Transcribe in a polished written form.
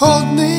Hold me.